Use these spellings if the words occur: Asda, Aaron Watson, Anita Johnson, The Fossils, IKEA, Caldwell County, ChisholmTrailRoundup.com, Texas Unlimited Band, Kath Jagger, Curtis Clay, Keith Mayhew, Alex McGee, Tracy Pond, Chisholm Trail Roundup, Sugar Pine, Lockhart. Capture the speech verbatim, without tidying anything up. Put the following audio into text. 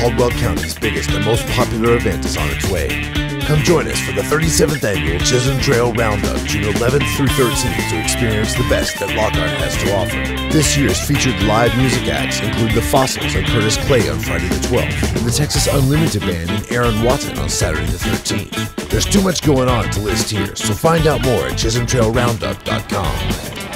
Caldwell County's biggest and most popular event is on its way. Come join us for the thirty-seventh Annual Chisholm Trail Roundup, June eleventh through thirteenth, to experience the best that Lockhart has to offer. This year's featured live music acts include The Fossils and Curtis Clay on Friday the twelfth, and the Texas Unlimited Band and Aaron Watson on Saturday the thirteenth. There's too much going on to list here, so find out more at Chisholm Trail Roundup dot com.